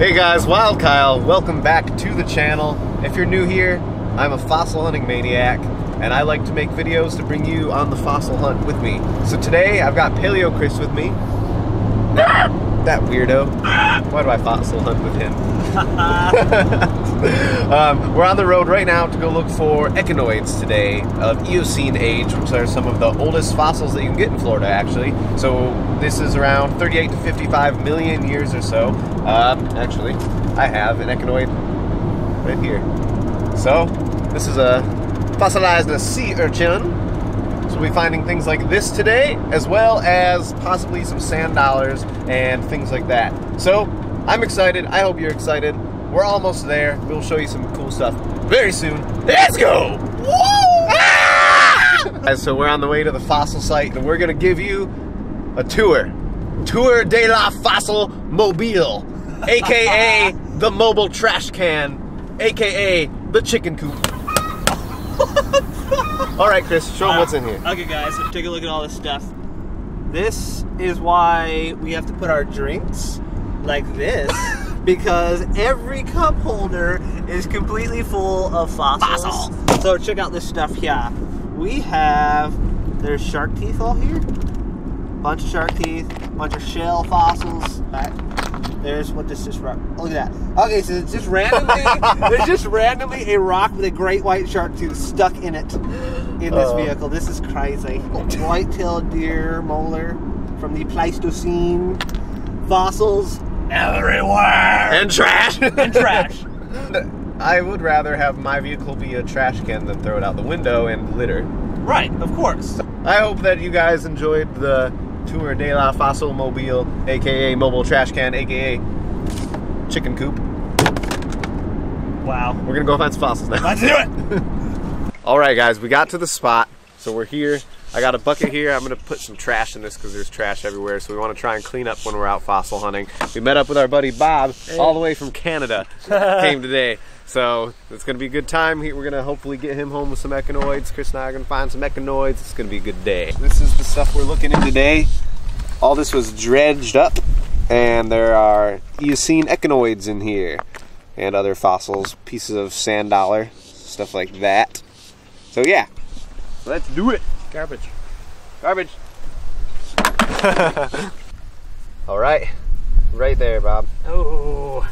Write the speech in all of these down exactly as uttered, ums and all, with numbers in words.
Hey guys, Wild Kyle. Welcome back to the channel. If you're new here, I'm a fossil hunting maniac, and I like to make videos to bring you on the fossil hunt with me. So today, I've got PaleoCris with me. That, that weirdo. Why do I fossil hunt with him? um, we're on the road right now to go look for echinoids today of Eocene age, which are some of the oldest fossils that you can get in Florida, actually. So this is around thirty-eight to fifty-five million years or so. Um, actually, I have an echinoid right here. So this is a fossilized a sea urchin. So we'll be finding things like this today, as well as possibly some sand dollars and things like that. So I'm excited. I hope you're excited. We're almost there. We'll show you some cool stuff very soon. Let's go! Woo! Ah! So we're on the way to the fossil site, and we're going to give you a tour. Tour de la Fossil Mobile, a k a the mobile trash can, a k a the chicken coop. All right, Chris, show them what's in here. Okay, guys, so take a look at all this stuff. This is why we have to put our drinks like this, because every cup holder is completely full of fossils. Fossils. So check out this stuff here. We have, there's shark teeth all here. Bunch of shark teeth, bunch of shell fossils. All right. There's what this is. Look at that. Okay, so it's just randomly, there's just randomly a rock with a great white shark tooth stuck in it. In this vehicle. This is crazy. White-tailed deer molar from the Pleistocene. Fossils everywhere! And trash! And trash! I would rather have my vehicle be a trash can than throw it out the window and litter. Right, of course. I hope that you guys enjoyed the Tour de la Fossil Mobile, a k a mobile trash can, a k a chicken coop. Wow. We're gonna go find some fossils now. Let's do it! Alright guys, we got to the spot, so we're here. I got a bucket here. I'm going to put some trash in this because there's trash everywhere, so we want to try and clean up when we're out fossil hunting. We met up with our buddy Bob, hey. All the way from Canada, came today. So it's going to be a good time. We're going to hopefully get him home with some echinoids. Chris and I are going to find some echinoids. It's going to be a good day. This is the stuff we're looking at today. All this was dredged up, and there are Eocene echinoids in here, and other fossils, pieces of sand dollar, stuff like that. So yeah, let's do it. Garbage. Garbage. All right, right there, Bob. Oh.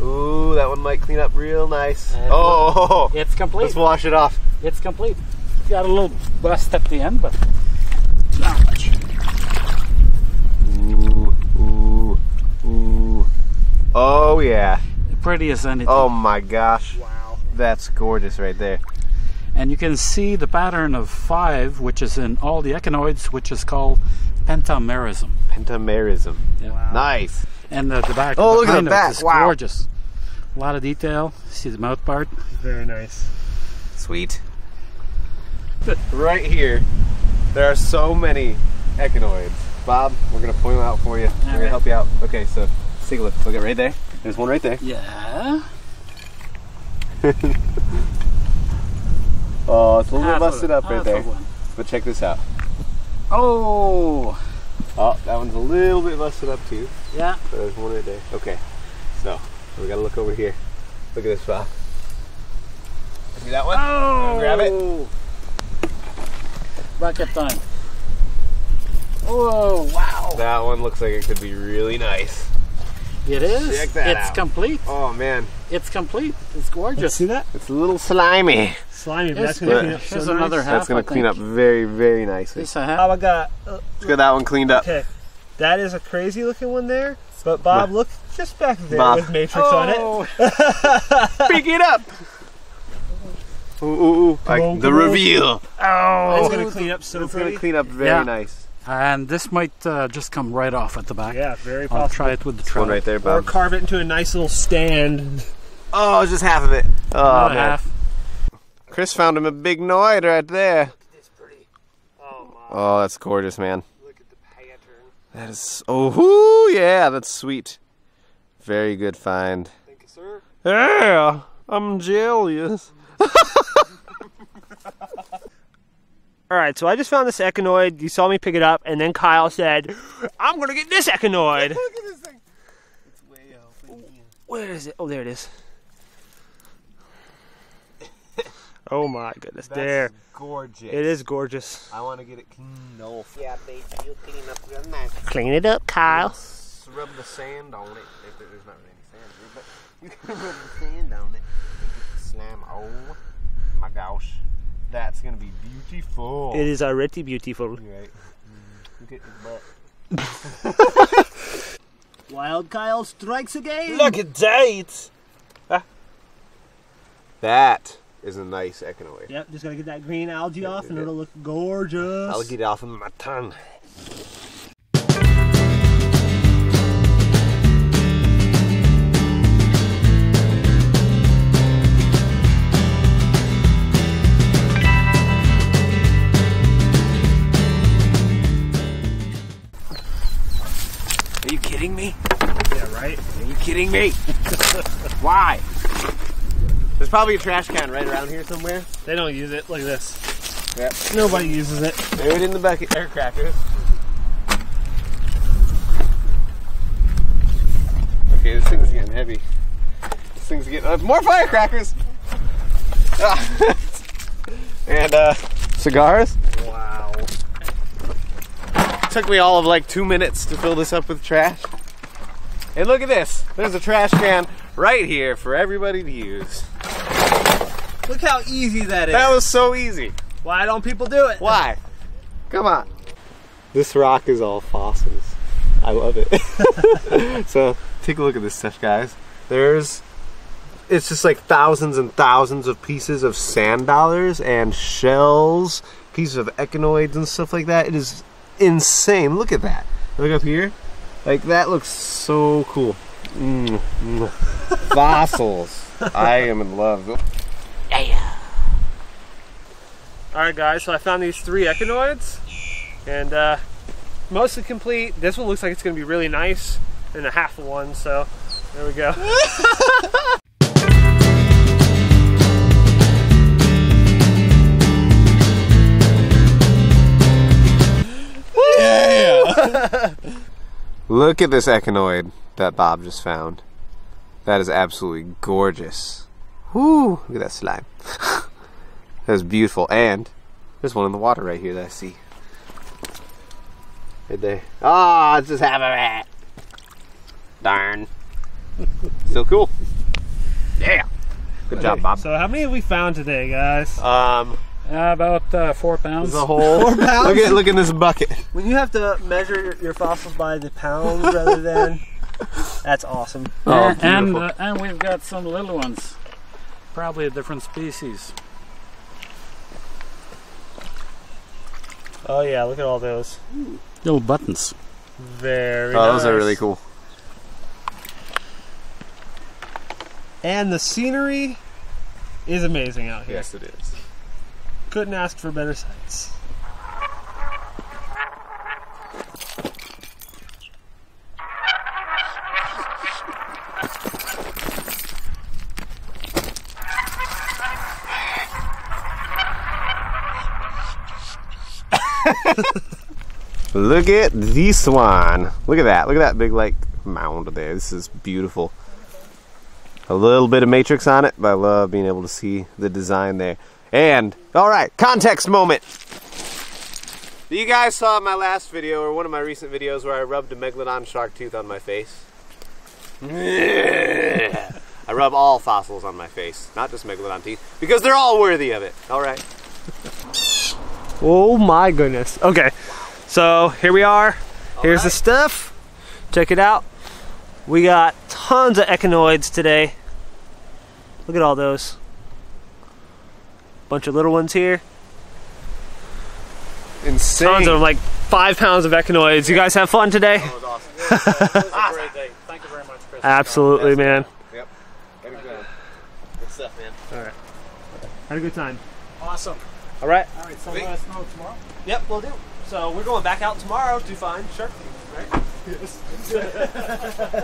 Ooh, that one might clean up real nice. Uh, oh, it's complete. Let's wash it off. It's complete. It's got a little bust at the end, but not much. Ooh, ooh, ooh. Oh yeah. Pretty as anything. Oh my gosh. Wow. That's gorgeous right there. And you can see the pattern of five, which is in all the echinoids, which is called pentamerism. Pentamerism. Yeah. Wow. Nice. And the, the back. Oh, look at the back. It's wow. Gorgeous. A lot of detail. See the mouth part? Very nice. Sweet. Right here, there are so many echinoids. Bob, we're going to point them out for you. All we're right. going to help you out. Okay, so let's take a look. Look at right there. There's one right there. Yeah. Oh, it's a little bit busted up right there. But check this out. Oh! Oh, that one's a little bit busted up too. Yeah. But there's one right there. Okay. So, we gotta look over here. Look at this spot. See that one? Oh! Grab it. Bucket time. Oh, wow. That one looks like it could be really nice. It is. Check that out. It's complete. Oh man. It's complete. It's gorgeous. Let's see that? It's a little slimy. Slimy, but that's going to clean up. Here's another half. That's going to clean up very, very nicely. This a half. Oh, I got. Uh, Let's get that one cleaned up. Okay. That is a crazy looking one there. But Bob, look just back there Bob. With Matrix oh. on it. Pick it up. Ooh, ooh, ooh. Like the reveal. Oh. It's going to clean up so It's going to clean up very yeah. nice. And this might uh, just come right off at the back. Yeah, very possible. I'll try it with the trout. One right there, Bob. Or carve it into a nice little stand. Oh, just half of it. Oh, About man. half. Chris found him a big noid right there. It's pretty. Oh, my. Oh, that's gorgeous, man. Look at the pattern. That is. Oh, yeah, that's sweet. Very good find. Thank you, sir. Yeah, I'm jealous. Alright, so I just found this echinoid, you saw me pick it up, and then Kyle said, I'm gonna get this echinoid! Look at this thing! Where is it? Oh, there it is. Oh my goodness, that's there. Gorgeous. It is gorgeous. I want to get it cleaned off. Yeah, baby, you clean up real nice. Clean it up, Kyle. Let's rub the sand on it. If there's not any sand here, but you can rub the sand on it. Get the slime. Oh my gosh, that's gonna be beautiful. It is already beautiful. Right. Look at his butt. Wild Kyle strikes again. Look at that. Huh? That is a nice echinoid. Yep, just gotta get that green algae yeah, off and it. it'll look gorgeous. I'll get it off of my tongue. Are you kidding me? Yeah, right? Are you kidding me? Why? There's probably a trash can right around here somewhere. They don't use it. Look at this. Yep. Nobody uses it. Throw it in the bucket. Air crackers. Okay, this thing's getting heavy. This thing's getting uh, more firecrackers. Ah. And uh, cigars. Wow. It took me all of like two minutes to fill this up with trash. And look at this. There's a trash can right here for everybody to use. Look how easy that is. That was so easy. Why don't people do it? Why? Come on. This rock is all fossils. I love it. So take a look at this stuff, guys. There's, it's just like thousands and thousands of pieces of sand dollars and shells, pieces of echinoids and stuff like that. It is insane. Look at that. Look up here. Like that looks so cool. Mm, mm. Fossils. I am in love. Yeah, yeah. Alright guys, so I found these three echinoids and uh, mostly complete. This one looks like it's going to be really nice and a half of one, so there we go. Yeah. Look at this echinoid that Bob just found. That is absolutely gorgeous. Whoo! Look at that slime. That is beautiful. And there's one in the water right here that I see. Right there. Ah, oh, it's just half a rat. Darn. Still cool. Yeah. Good job, Bob. So how many have we found today, guys? Um. Uh, about uh, four pounds. The whole four pounds. Look at look in this bucket. When you have to measure your, your fossils by the pounds rather than, that's awesome. Oh, and and, uh, and we've got some little ones, probably a different species. Oh yeah, look at all those little buttons. Very. Oh, nice. Those are really cool. And the scenery is amazing out here. Yes, it is. Couldn't ask for better sights. Look at this one. Look at that. Look at that big like mound there. This is beautiful. A little bit of matrix on it, but I love being able to see the design there. And, alright, context moment. You guys saw my last video, or one of my recent videos, where I rubbed a megalodon shark tooth on my face. I rub all fossils on my face, not just megalodon teeth, because they're all worthy of it. Alright. Oh my goodness. Okay, so here we are. Here's the stuff. Check it out. We got tons of echinoids today. Look at all those. Bunch of little ones here. Insane. Tons of like five pounds of echinoids. You guys have fun today? That was awesome. It was, it was a great day. Thank you very much, Chris. Absolutely, man. Yep. Had a good time. Good stuff, man. All right. Had a good time. Awesome. All right. All right. So let us know tomorrow. Yep, we'll do. So we're going back out tomorrow to find shark teeth, right? Yes.